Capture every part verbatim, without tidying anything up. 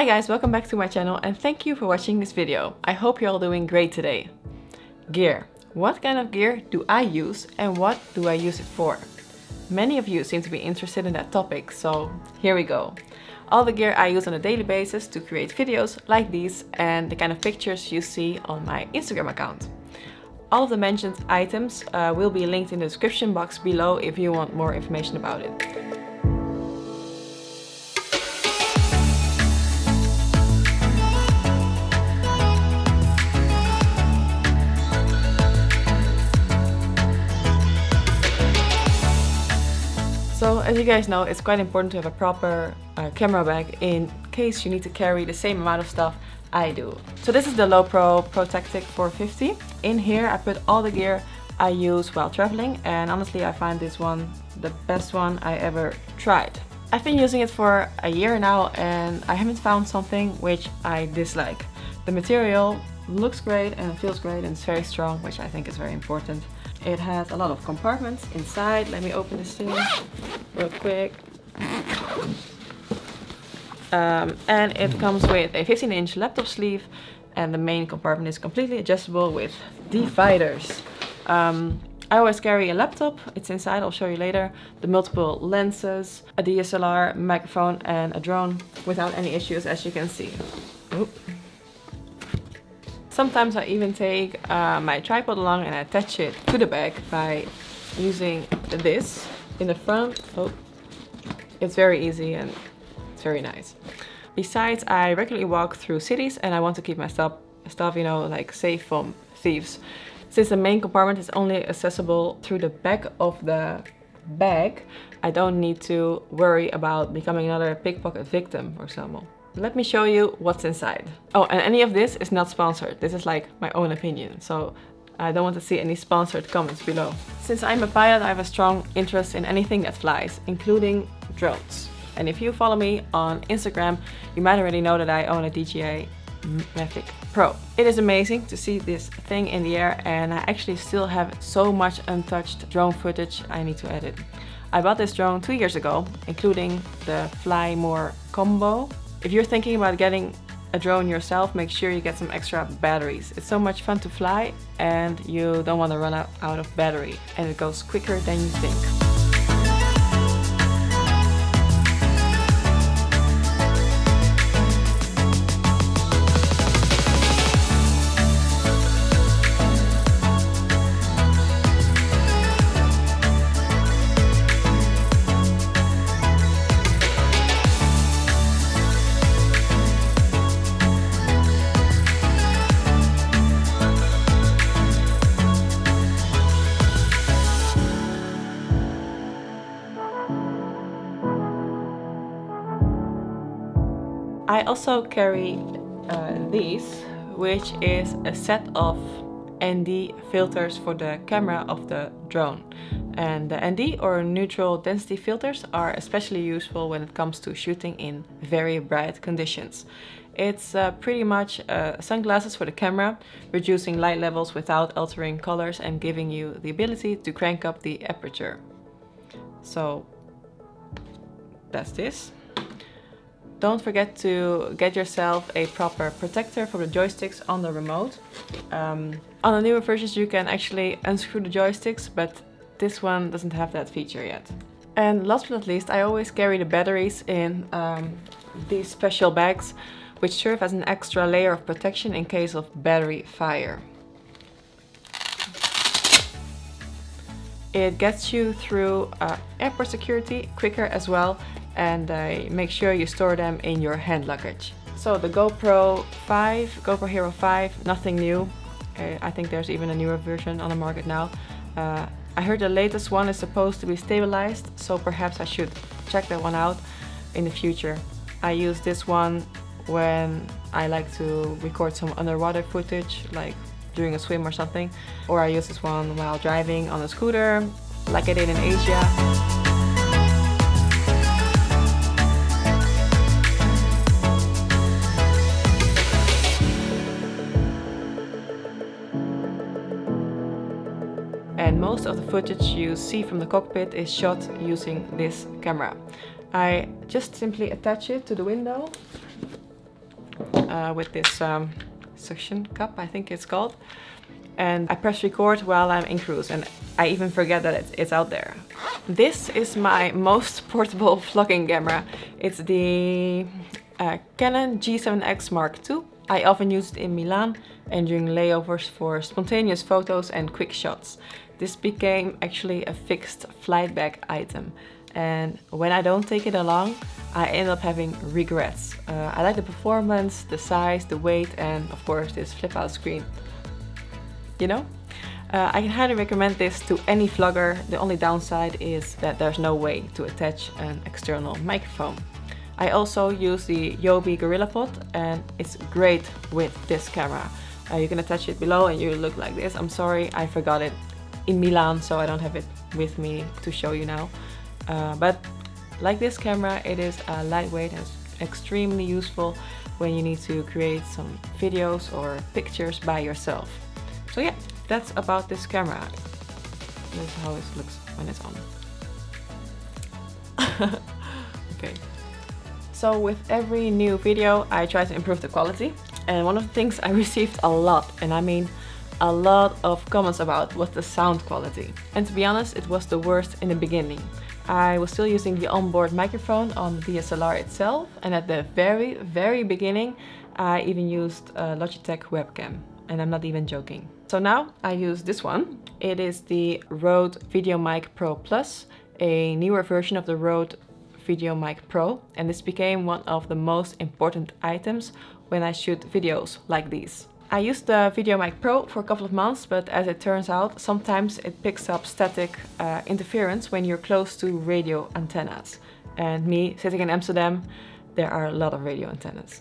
Hi guys, welcome back to my channel and thank you for watching this video. I hope you're all doing great today. Gear. What kind of gear do I use and what do I use it for? Many of you seem to be interested in that topic, so here we go. All the gear I use on a daily basis to create videos like these and the kind of pictures you see on my Instagram account. All of the mentioned items uh, will be linked in the description box below if you want more information about it. So as you guys know, it's quite important to have a proper uh, camera bag in case you need to carry the same amount of stuff I do. So this is the Lowepro Protactic four fifty. In here I put all the gear I use while traveling, and honestly I find this one the best one I ever tried. I've been using it for a year now and I haven't found something which I dislike. The material looks great and feels great and it's very strong, which I think is very important. It has a lot of compartments inside. Let me open this thing real quick. Um, and it comes with a fifteen inch laptop sleeve, and the main compartment is completely adjustable with dividers. Um, I always carry a laptop, it's inside, I'll show you later, the multiple lenses, a D S L R, microphone and a drone without any issues, as you can see. Oop. Sometimes I even take uh, my tripod along and I attach it to the bag by using this in the front. Oh, it's very easy and it's very nice. Besides, I regularly walk through cities and I want to keep my stuff, stuff, you know, like safe from thieves. Since the main compartment is only accessible through the back of the bag, I don't need to worry about becoming another pickpocket victim, for example. Let me show you what's inside. Oh, and any of this is not sponsored. This is like my own opinion, so I don't want to see any sponsored comments below. Since I'm a pilot, I have a strong interest in anything that flies, including drones. And if you follow me on Instagram, you might already know that I own a D J I Mavic Pro. It is amazing to see this thing in the air, and I actually still have so much untouched drone footage I need to edit. I bought this drone two years ago, including the Fly More combo. If you're thinking about getting a drone yourself, make sure you get some extra batteries. It's so much fun to fly and you don't want to run out of battery, and it goes quicker than you think. I also carry uh, these, which is a set of N D filters for the camera of the drone. And the N D, or neutral density filters, are especially useful when it comes to shooting in very bright conditions. It's uh, pretty much uh, sunglasses for the camera, reducing light levels without altering colors and giving you the ability to crank up the aperture. So that's this. Don't forget to get yourself a proper protector for the joysticks on the remote. Um, on the newer versions you can actually unscrew the joysticks, but this one doesn't have that feature yet. And last but not least, I always carry the batteries in um, these special bags, which serve as an extra layer of protection in case of battery fire. It gets you through uh, airport security quicker as well, and uh, make sure you store them in your hand luggage. So the GoPro five, GoPro Hero five, nothing new. Uh, I think there's even a newer version on the market now. Uh, I heard the latest one is supposed to be stabilized, so perhaps I should check that one out in the future. I use this one when I like to record some underwater footage, like during a swim or something. Or I use this one while driving on a scooter, like I did in Asia. And most of the footage you see from the cockpit is shot using this camera. I just simply attach it to the window uh, with this um, suction cup, I think it's called. And I press record while I'm in cruise, and I even forget that it's, it's out there. This is my most portable vlogging camera. It's the uh, Canon G seven X Mark two. I often use it in Milan and during layovers for spontaneous photos and quick shots. This became actually a fixed flight bag item. And when I don't take it along, I end up having regrets. Uh, I like the performance, the size, the weight, and of course this flip-out screen. You know? Uh, I can highly recommend this to any vlogger. The only downside is that there's no way to attach an external microphone. I also use the Yobi GorillaPod, and it's great with this camera. Uh, you can attach it below and you look like this. I'm sorry, I forgot it in Milan, so I don't have it with me to show you now. Uh, but like this camera, it is uh, lightweight and extremely useful when you need to create some videos or pictures by yourself. So yeah, that's about this camera. That's how it looks when it's on. Okay. So with every new video, I try to improve the quality. And one of the things I received a lot, and I mean a lot of comments about, was the sound quality. And to be honest, it was the worst in the beginning. I was still using the onboard microphone on the D S L R itself. And at the very, very beginning, I even used a Logitech webcam. And I'm not even joking. So now I use this one. It is the Rode VideoMic Pro Plus, a newer version of the Rode VideoMic Pro, and this became one of the most important items when I shoot videos like these. I used the VideoMic Pro for a couple of months, but as it turns out, sometimes it picks up static uh, interference when you're close to radio antennas. And me sitting in Amsterdam, there are a lot of radio antennas.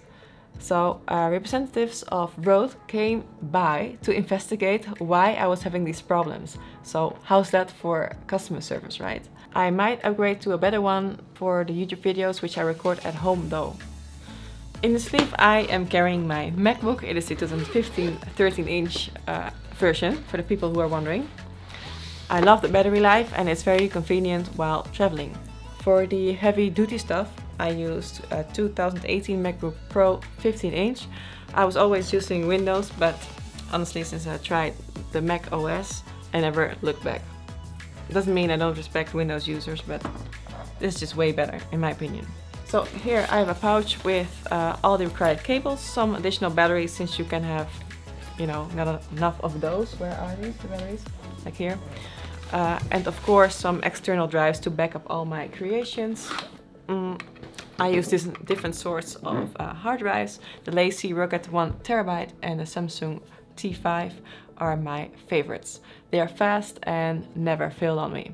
So uh, representatives of Rode came by to investigate why I was having these problems. So how's that for customer service, right? I might upgrade to a better one for the YouTube videos which I record at home though. In the sleeve I am carrying my MacBook. It is the two thousand fifteen thirteen inch uh, version, for the people who are wondering. I love the battery life and it's very convenient while traveling. For the heavy duty stuff, I used a two thousand eighteen MacBook Pro fifteen inch. I was always using Windows, but honestly, since I tried the Mac O S, I never looked back. It doesn't mean I don't respect Windows users, but this is just way better, in my opinion. So here I have a pouch with uh, all the required cables, some additional batteries, since you can have, you know, not enough of those. Where are these, the batteries? Like here. Uh, and of course, some external drives to back up all my creations. Mm. I use these different sorts of uh, hard drives. The LaCie Rugged one terabyte and the Samsung T five are my favorites. They are fast and never fail on me.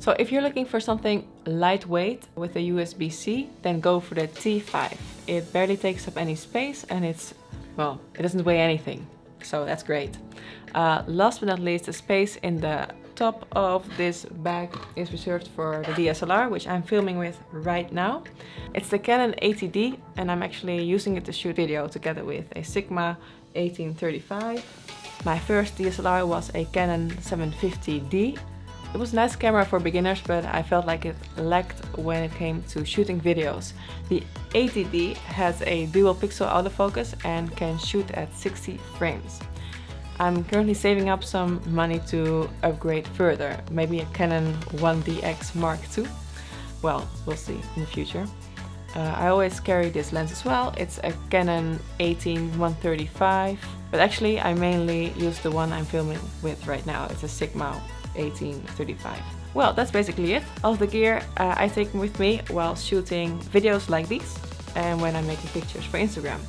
So if you're looking for something lightweight with a U S B C, then go for the T five. It barely takes up any space and it's, well, it doesn't weigh anything. So that's great. Uh, last but not least, the space in the top of this bag is reserved for the D S L R, which I'm filming with right now. It's the Canon eighty D, and I'm actually using it to shoot video together with a Sigma eighteen thirty-five. My first D S L R was a Canon seven fifty D. It was a nice camera for beginners, but I felt like it lacked when it came to shooting videos. The eighty D has a dual pixel autofocus and can shoot at sixty frames. I'm currently saving up some money to upgrade further, maybe a Canon one D X Mark two. Well, we'll see in the future. Uh, I always carry this lens as well. It's a Canon eighteen one thirty-five, but actually I mainly use the one I'm filming with right now. It's a Sigma eighteen thirty-five. Well, that's basically it. All the gear uh, I take with me while shooting videos like these and when I'm making pictures for Instagram.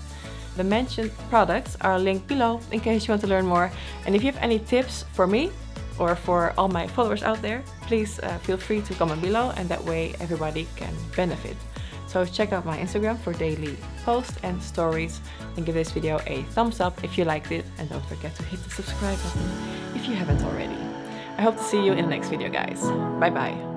The mentioned products are linked below in case you want to learn more. And if you have any tips for me or for all my followers out there, please uh, feel free to comment below, and that way everybody can benefit. So check out my Instagram for daily posts and stories, and give this video a thumbs up if you liked it, and don't forget to hit the subscribe button if you haven't already. I hope to see you in the next video, guys. Bye bye.